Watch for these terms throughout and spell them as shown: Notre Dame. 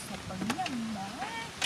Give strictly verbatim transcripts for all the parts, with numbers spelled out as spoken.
Hãy subscribe cho kênh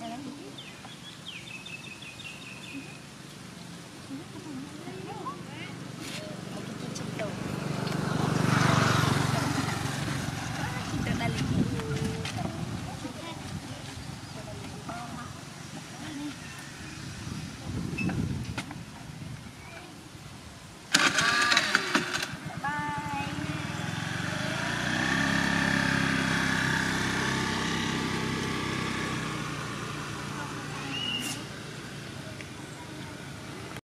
Notre Dame.